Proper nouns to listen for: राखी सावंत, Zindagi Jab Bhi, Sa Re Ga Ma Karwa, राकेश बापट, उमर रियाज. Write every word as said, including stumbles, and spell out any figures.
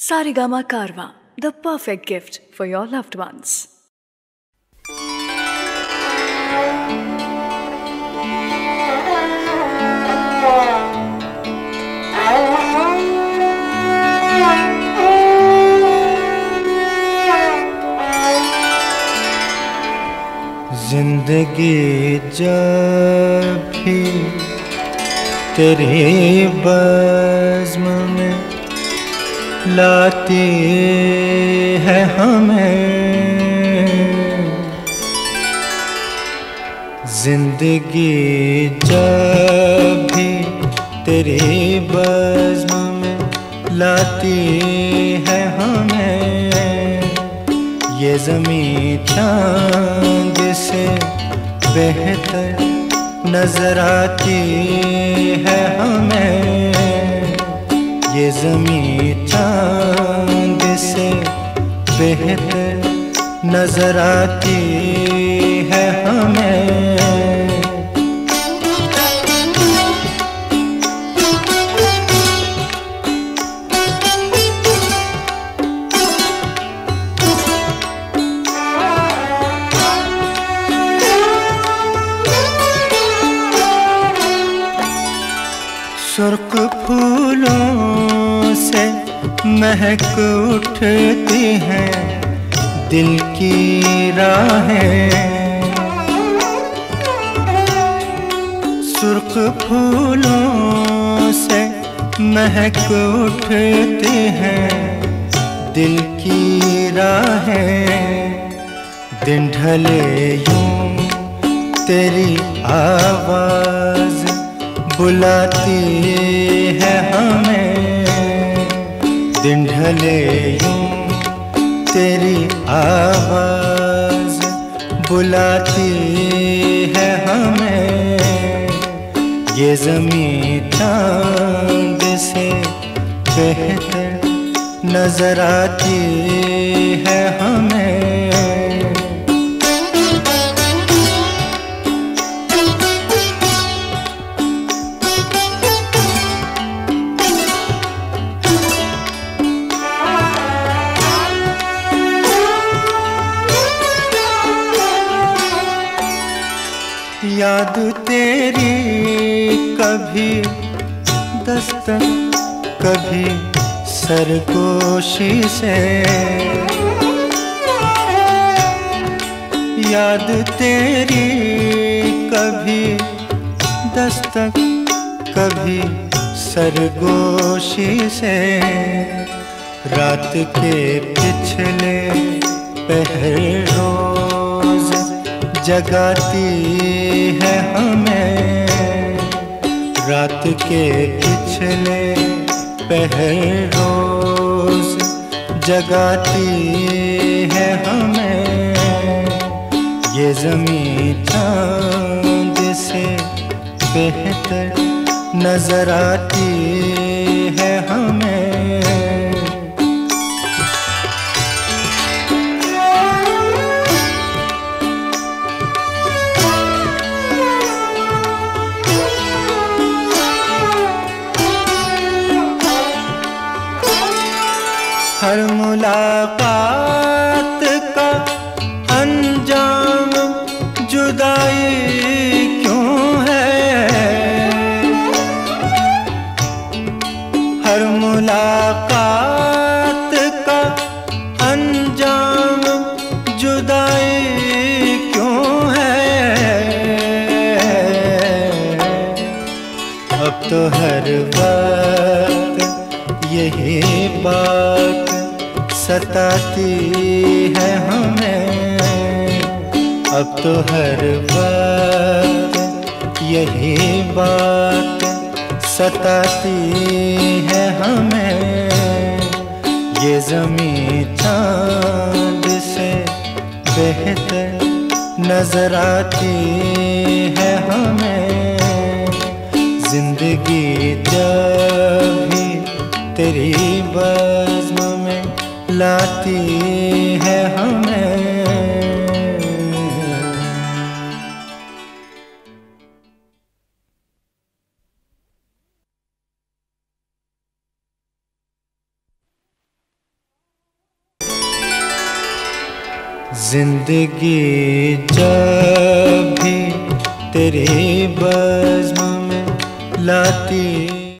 Sa Re Ga Ma Karwa, the perfect gift for your loved ones. जिंदगी जब भी तेरी बज़्म में लाती है हमें, जिंदगी जब भी तेरी बज़्म में लाती है हमें, ये ज़मीं चाँद से बेहतर नजर आती है हमें, ये ज़मीं चाँद से बेहतर नजर आती है हमें। सुर्ख फूलों से महक उठती हैं दिल की राहें, सुर्ख फूलों से महक उठती हैं दिल की राहें, दिन ढले यूं तेरी आवाज़ बुलाती है हमें, दिन ढले यूं तेरी आवाज़ बुलाती है हमें, ये ज़मीं चाँद से बेहतर नजर आती है हमें। याद तेरी कभी दस्तक कभी सरगोशी से, याद तेरी कभी दस्तक कभी सरगोशी से, रात के पिछले पहर रोज जगाती है हमें, रात के पिछले पहर रोज जगाती है हमें, ये ज़मीं चाँद से बेहतर नजर आती है हमें। हर मुलाकात का अंजाम जुदाई क्यों है, हर मुलाकात का अंजाम जुदाई क्यों है, अब तो हर वक्त यही बात सताती है हमें, अब तो हर बात यही बात सताती है हमें, ये ज़मीं चाँद से बेहतर नजर आती है हमें, जिंदगी जब भी तेरी बज़्म में लाती है हमें। जिंदगी जब भी तेरे बज़्म में लाती।